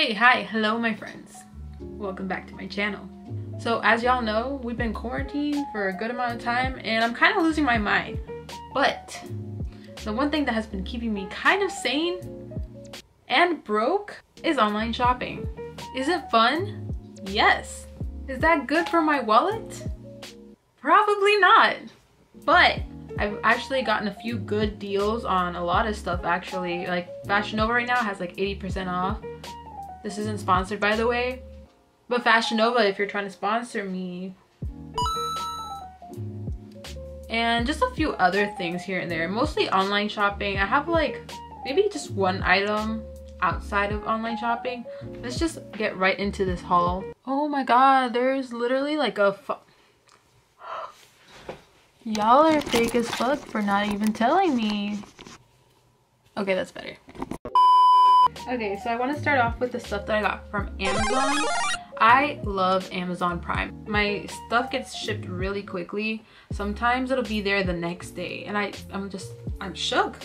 Hey, hi, hello my friends. Welcome back to my channel. So as y'all know, we've been quarantined for a good amount of time and I'm kind of losing my mind. But the one thing that has been keeping me kind of sane and broke is online shopping. Is it fun? Yes. Is that good for my wallet? Probably not. But I've actually gotten a few good deals on a lot of stuff actually. Like Fashion Nova right now has like 80% off. This isn't sponsored, by the way, but Fashion Nova, if you're trying to sponsor me. And just a few other things here and there, mostly online shopping. I have like maybe just one item outside of online shopping. Let's just get right into this haul. Oh my god, there's literally like a y'all are fake as fuck for not even telling me. Okay, that's better. Okay, so I want to start off with the stuff that I got from Amazon. I love Amazon Prime. My stuff gets shipped really quickly. Sometimes it'll be there the next day and I'm shook.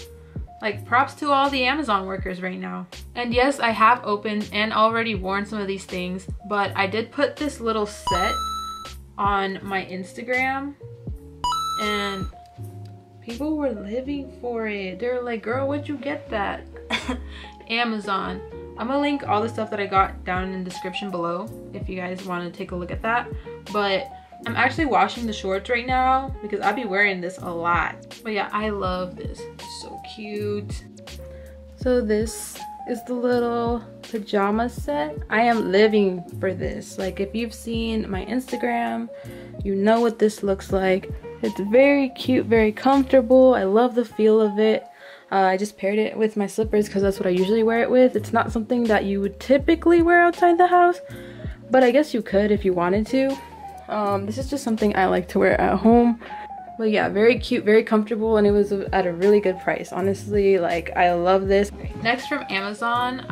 Like props to all the Amazon workers right now. And yes, I have opened and already worn some of these things, but I did put this little set on my Instagram and people were living for it. They were like, girl, where'd you get that? Amazon. I'm gonna link all the stuff that I got down in the description below if you guys want to take a look at that. But I'm actually washing the shorts right now because I'll be wearing this a lot. But yeah, I love this. It's so cute. So this is the little pajama set. I am living for this. Like if you've seen my Instagram, you know what this looks like. It's very cute, very comfortable. I love the feel of it. I just paired it with my slippers because that's what I usually wear it with. It's not something that you would typically wear outside the house, but I guess you could if you wanted to. This is just something I like to wear at home. But yeah, very cute, very comfortable, and it was at a really good price. Honestly, like, I love this. Next from Amazon,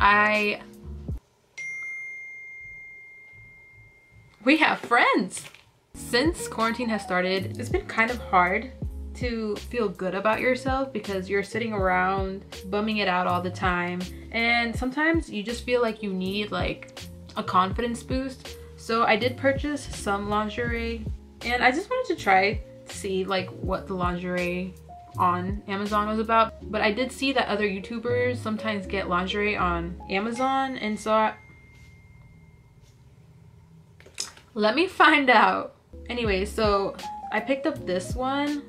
we have friends! Since quarantine has started, it's been kind of hard to feel good about yourself because you're sitting around bumming it out all the time, and sometimes you just feel like you need like a confidence boost. So I did purchase some lingerie and I just wanted to try to see like what the lingerie on Amazon was about, but I did see that other YouTubers sometimes get lingerie on Amazon, and so let me find out. Anyway, so I picked up this one.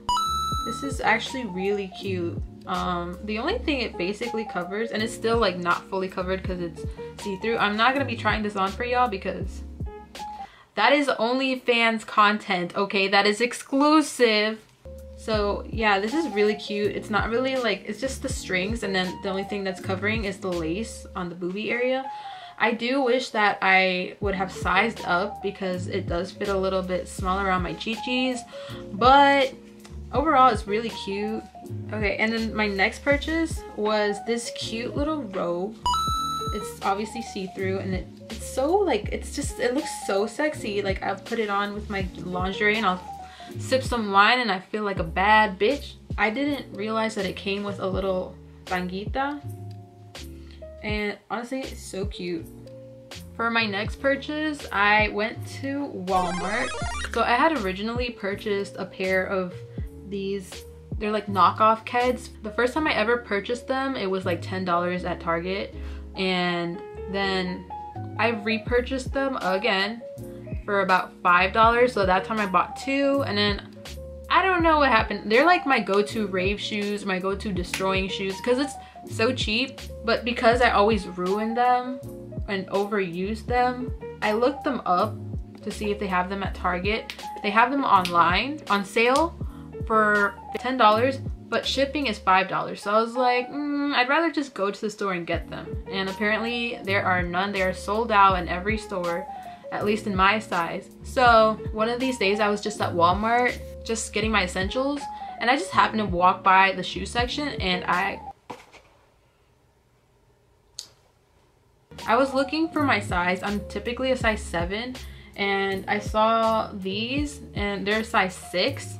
This is actually really cute. The only thing it basically covers, and it's still like not fully covered because it's see-through. I'm not gonna be trying this on for y'all because that is OnlyFans content, okay? That is exclusive. So yeah, this is really cute. It's not really like, it's just the strings, and then the only thing that's covering is the lace on the boobie area. I do wish that I would have sized up because it does fit a little bit smaller around my chi-chis, but overall, it's really cute. Okay, and then my next purchase was this cute little robe. It's obviously see-through, and it's so like, it's just, it looks so sexy. Like I'll put it on with my lingerie and I'll sip some wine and I feel like a bad bitch. I didn't realize that it came with a little tanguita, and honestly, it's so cute. For my next purchase, I went to Walmart. So I had originally purchased a pair of these, they're like knockoff Keds. The first time I ever purchased them, it was like $10 at Target, and then I repurchased them again for about $5. So that time I bought two, and then I don't know what happened. They're like my go-to rave shoes, my go-to destroying shoes, because it's so cheap. But because I always ruin them and overuse them, I looked them up to see if they have them at Target. They have them online on sale for $10, but shipping is $5. So I was like, I'd rather just go to the store and get them. And apparently there are none. They are sold out in every store, at least in my size. So one of these days I was just at Walmart, just getting my essentials, and I just happened to walk by the shoe section, and I was looking for my size. I'm typically a size 7, and I saw these, and they're size 6.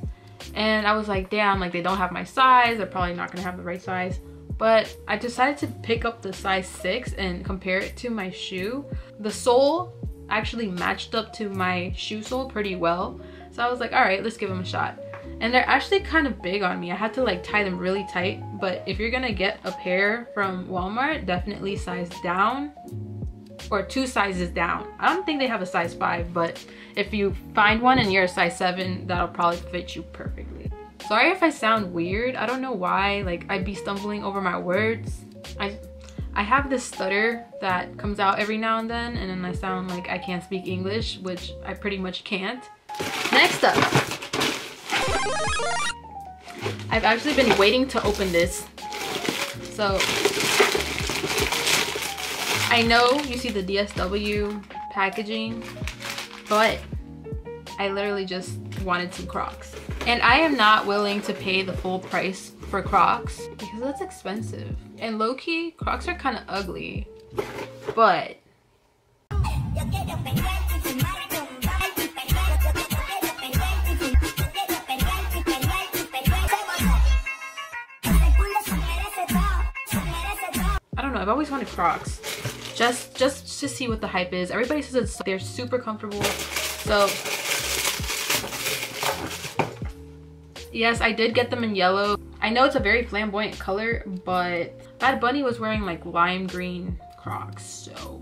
And I was like, damn, like they don't have my size. They're probably not gonna have the right size. but I decided to pick up the size 6 and compare it to my shoe. The sole actually matched up to my shoe sole pretty well, so I was like, all right, let's give them a shot. And they're actually kind of big on me. I had to like tie them really tight, but if you're gonna get a pair from Walmart, definitely size down or 2 sizes down. I don't think they have a size 5, but if you find one and you're a size 7, that'll probably fit you perfectly. Sorry if I sound weird. I don't know why, like, I'd be stumbling over my words. I have this stutter that comes out every now and then I sound like I can't speak English, which I pretty much can't. Next up, I've actually been waiting to open this. So I know you see the DSW packaging, but I literally just wanted some Crocs. And I am not willing to pay the full price for Crocs because that's expensive. And low-key, Crocs are kind of ugly, but I don't know, I've always wanted Crocs. Just to see what the hype is. Everybody says they're super comfortable. So yes, I did get them in yellow. I know it's a very flamboyant color, but Bad Bunny was wearing like lime green Crocs, so.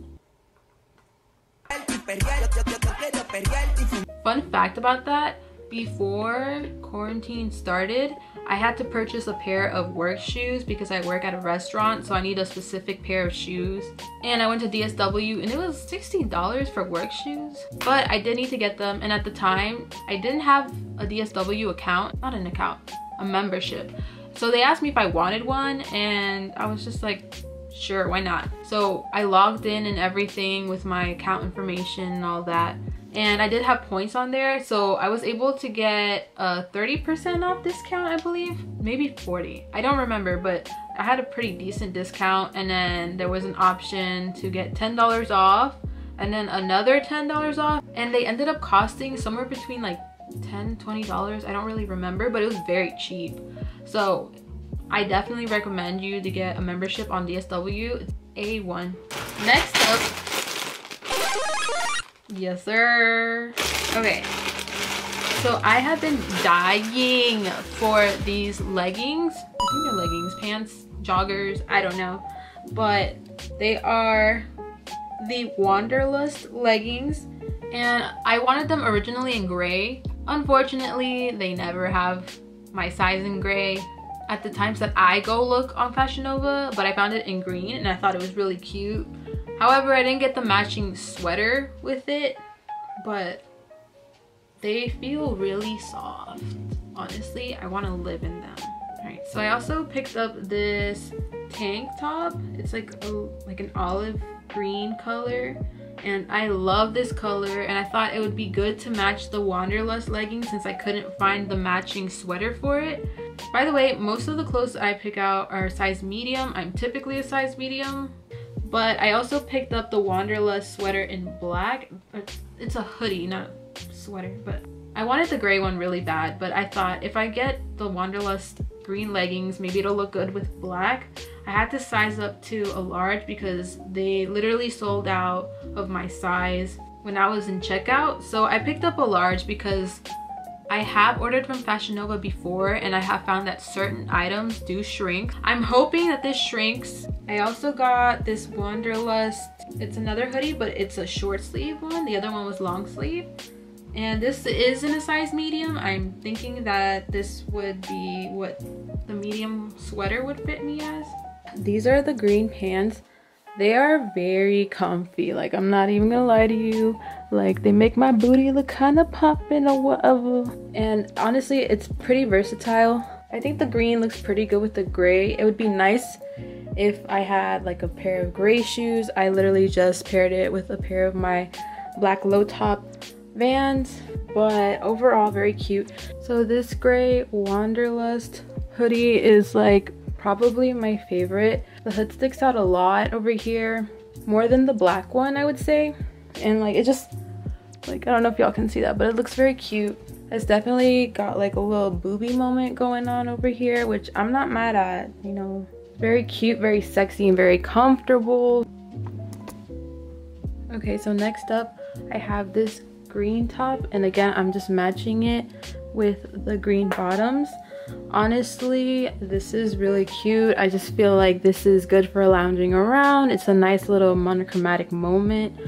Fun fact about that, before quarantine started, I had to purchase a pair of work shoes because I work at a restaurant, so I need a specific pair of shoes. And I went to DSW and it was $60 for work shoes, but I did need to get them. And at the time, I didn't have a DSW account, not an account, a membership. So they asked me if I wanted one and I was just like, sure, why not? So I logged in and everything with my account information and all that. And I did have points on there, so I was able to get a 30% off discount, I believe, maybe 40. I don't remember, but I had a pretty decent discount. And then there was an option to get $10 off and then another $10 off. And they ended up costing somewhere between like $10, $20. I don't really remember, but it was very cheap. So I definitely recommend you to get a membership on DSW. It's A1. Next up. Yes, sir. Okay, so I have been dying for these leggings. I think they're leggings, pants, joggers, I don't know, but they are the Wanderlust leggings, and I wanted them originally in gray. Unfortunately, they never have my size in gray at the times that I go look on Fashion Nova, but I found it in green and I thought it was really cute. However, I didn't get the matching sweater with it, but they feel really soft. Honestly, I want to live in them. All right, so I also picked up this tank top. It's like an olive green color, and I love this color, and I thought it would be good to match the Wanderlust leggings since I couldn't find the matching sweater for it. By the way, most of the clothes I pick out are size medium. I'm typically a size medium. But I also picked up the Wanderlust sweater in black. It's a hoodie, not a sweater, but I wanted the gray one really bad, but I thought if I get the Wanderlust green leggings, maybe it'll look good with black. I had to size up to a large because they literally sold out of my size when I was in checkout. So I picked up a large because I have ordered from Fashion Nova before and I have found that certain items do shrink. I'm hoping that this shrinks. I also got this Wanderlust, it's another hoodie, but it's a short sleeve one. The other one was long sleeve. And this is in a size medium. I'm thinking that this would be what the medium sweater would fit me as. These are the green pants. They are very comfy, like I'm not even gonna lie to you. Like they make my booty look kind of poppin' or whatever. And honestly, it's pretty versatile. I think the green looks pretty good with the gray. It would be nice if I had like a pair of gray shoes. I literally just paired it with a pair of my black low top Vans, but overall very cute. So this gray Wanderlust hoodie is like probably my favorite. The hood sticks out a lot over here, more than the black one, I would say. And like it just, like I don't know if y'all can see that, but it looks very cute. It's definitely got like a little boobie moment going on over here, which I'm not mad at, you know. Very cute, very sexy, and very comfortable. Okay, so next up, I have this green top, and again, I'm just matching it with the green bottoms. Honestly, this is really cute. I just feel like this is good for lounging around. It's a nice little monochromatic moment.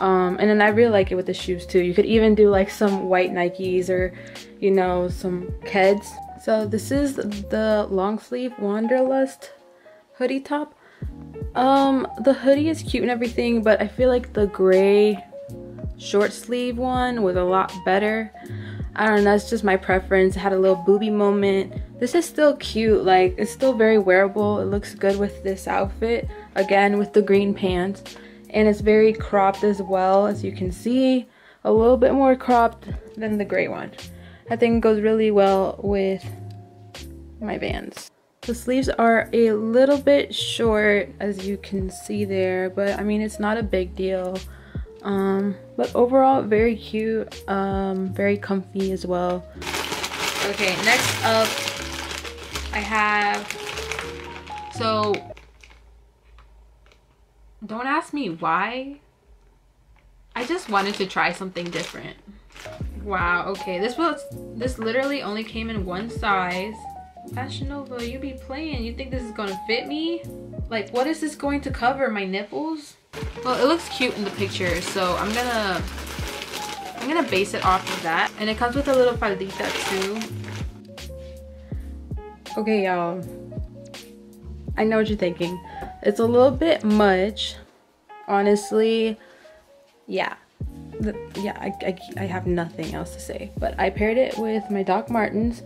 And then I really like it with the shoes too. You could even do like some white Nikes or, you know, some Keds. So this is the long sleeve Wanderlust hoodie top. The hoodie is cute and everything, but I feel like the gray short sleeve one was a lot better. I don't know, that's just my preference. It had a little booby moment. This is still cute, like it's still very wearable. It looks good with this outfit, again with the green pants. And it's very cropped as well, as you can see. A little bit more cropped than the gray one. I think it goes really well with my Vans. The sleeves are a little bit short, as you can see there, but I mean, it's not a big deal. But overall, very cute, very comfy as well. Okay, next up, I have, so don't ask me why, I just wanted to try something different. Wow, okay, this literally only came in one size. Fashion Nova, you be playing. You think this is gonna fit me? Like, what is this going to cover, my nipples? Well, it looks cute in the picture, so I'm gonna base it off of that. And it comes with a little faldita too. Okay, y'all. I know what you're thinking. It's a little bit much, honestly. Yeah. I have nothing else to say. But I paired it with my Doc Martens.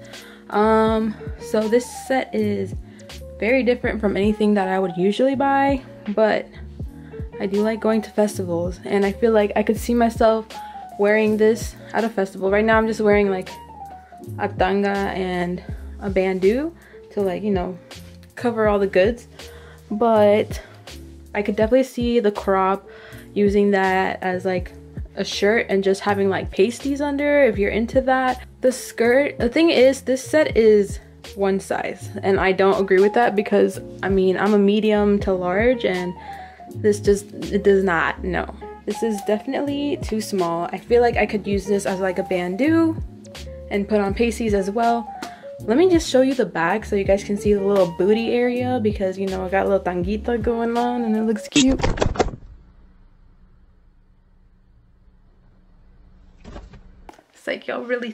So this set is very different from anything that I would usually buy, but I do like going to festivals, and I feel like I could see myself wearing this at a festival. Right now I'm just wearing like a tanga and a bandeau to, like, you know, cover all the goods, but I could definitely see the crop using that as like a shirt and just having like pasties under if you're into that. The skirt, the thing is, this set is one size, and I don't agree with that because I mean, I'm a medium to large, and this just, it does not, no. This is definitely too small. I feel like I could use this as like a bandeau and put on pasties as well. Let me just show you the back so you guys can see the little booty area, because you know, I got a little tanguita going on and it looks cute. Like, y'all really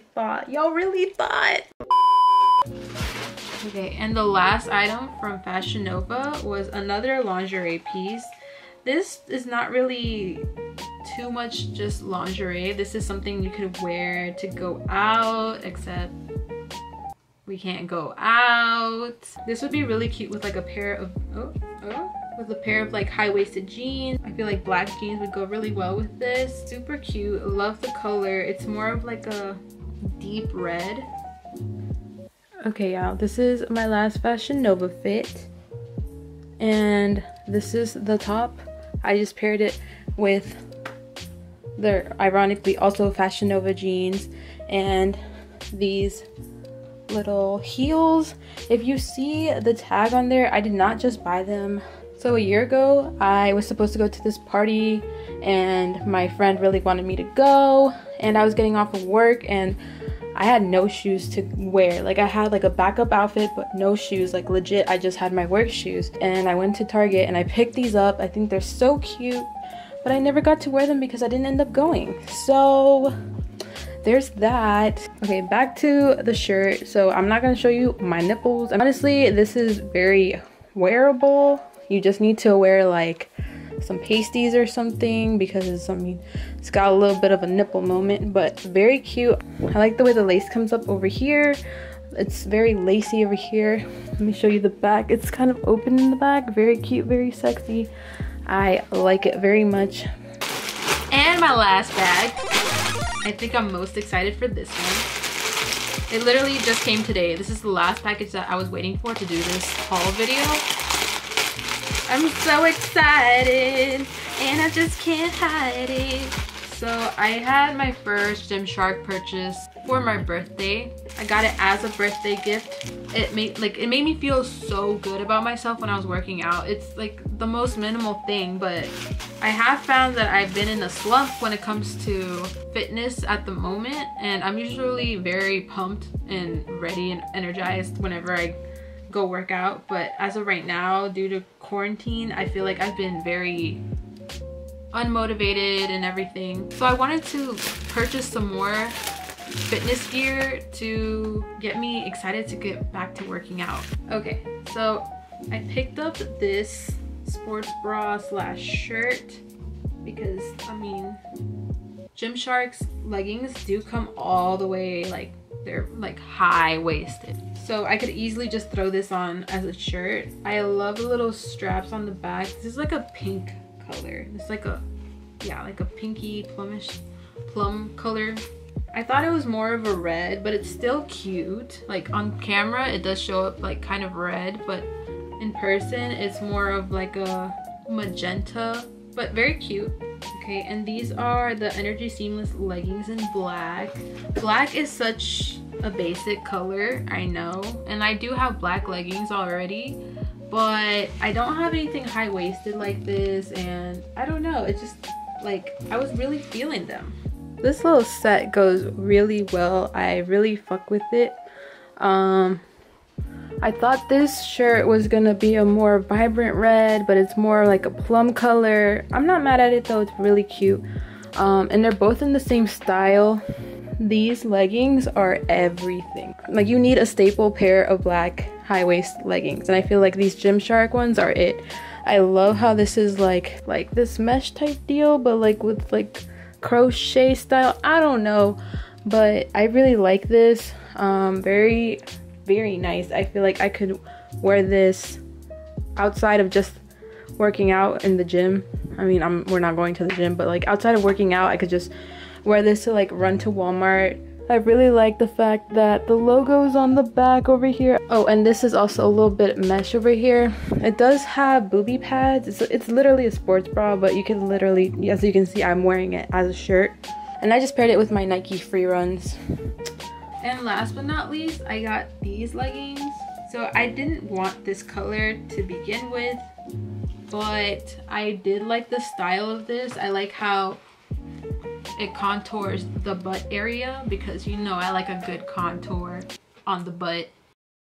thought. Okay, and the last item from Fashion Nova was another lingerie piece. This is not really too much just lingerie. This is something you could wear to go out, except we can't go out. This would be really cute with like a pair of like high-waisted jeans. I feel like black jeans would go really well with this. Super cute, love the color. It's more of like a deep red. Okay, y'all, this is my last Fashion Nova fit. And this is the top. I just paired it with the, ironically, also Fashion Nova jeans and these little heels. If you see the tag on there, I did not just buy them. So a year ago, I was supposed to go to this party, and my friend really wanted me to go, and I was getting off of work, and I had no shoes to wear. Like, I had like a backup outfit, but no shoes, like legit, I just had my work shoes. And I went to Target and I picked these up. I think they're so cute, but I never got to wear them because I didn't end up going. So there's that. Okay, back to the shirt. So I'm not gonna show you my nipples. Honestly, this is very wearable. You just need to wear like some pasties or something, because I mean, it's got a little bit of a nipple moment, but very cute. I like the way the lace comes up over here. It's very lacy over here. Let me show you the back. It's kind of open in the back. Very cute, very sexy. I like it very much. And my last bag. I think I'm most excited for this one. It literally just came today. This is the last package that I was waiting for to do this haul video. I'm so excited, and I just can't hide it. So I had my first Gymshark purchase. for my birthday. I got it as a birthday gift. It made me feel so good about myself when I was working out. It's like the most minimal thing, but I have found that I've been in a slump when it comes to fitness at the moment, and I'm usually very pumped and ready and energized whenever I go work out. But as of right now, due to quarantine, I feel like I've been very unmotivated and everything. So I wanted to purchase some more fitness gear to get me excited to get back to working out. Okay, so I picked up this sports bra slash shirt because, I mean, Gymshark's leggings do come all the way, like they're like high-waisted. So I could easily just throw this on as a shirt. I love the little straps on the back. This is like a pink color. It's like a, yeah, like a pinky plum color. I thought it was more of a red, but it's still cute. Like on camera it does show up like kind of red, but in person it's more of like a magenta, but very cute. Okay, and these are the Energy Seamless leggings in black. Black is such a basic color, I know, and I do have black leggings already, but I don't have anything high-waisted like this, and I don't know, it's just like I was really feeling them. This little set goes really well. I really fuck with it. I thought this shirt was gonna be a more vibrant red, but it's more like a plum color. I'm not mad at it though, it's really cute. And they're both in the same style. These leggings are everything. Like, you need a staple pair of black high-waist leggings, and I feel like these Gymshark ones are it. I love how this is like this mesh type deal, but like with like crochet style. I don't know, but I really like this. Very, very nice. I feel like I could wear this outside of just working out in the gym. I mean, we're not going to the gym, but like outside of working out, I could just wear this to like run to Walmart. I really like the fact that the logo is on the back over here. Oh, and this is also a little bit mesh over here. It does have booby pads. It's literally a sports bra, but you can literally, as you can see, I'm wearing it as a shirt. And I just paired it with my Nike free runs. And last but not least, I got these leggings. So I didn't want this color to begin with, but I did like the style of this. I like how it contours the butt area, because you know I like a good contour on the butt.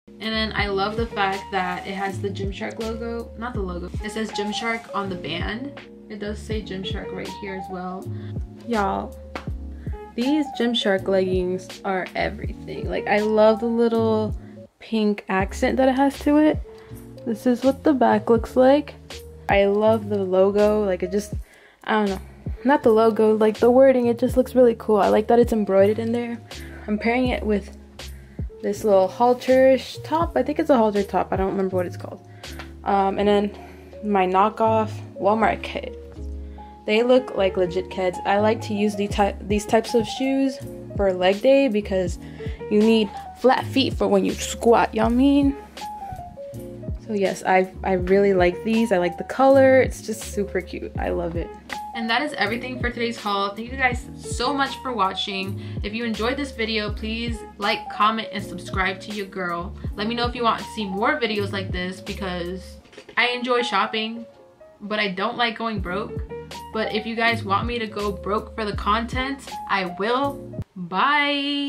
And then I love the fact that it has the Gymshark logo, not the logo, it says Gymshark on the band. It does say Gymshark right here as well. Y'all, these Gymshark leggings are everything. Like, I love the little pink accent that it has to it. This is what the back looks like. I love the logo. Like, it just, I don't know, not the logo, like the wording, it just looks really cool. I like that it's embroidered in there. I'm pairing it with this little halter-ish top. I think it's a halter top, I don't remember what it's called. And then my knockoff Walmart Keds. They look like legit Keds. I like to use these types of shoes for leg day, because you need flat feet for when you squat, y'all mean? So yes, I really like these. I like the color, it's just super cute, I love it. And that is everything for today's haul. Thank you guys so much for watching. If you enjoyed this video, please like, comment, and subscribe to your girl. Let me know if you want to see more videos like this, because I enjoy shopping, but I don't like going broke. But if you guys want me to go broke for the content, I will. Bye.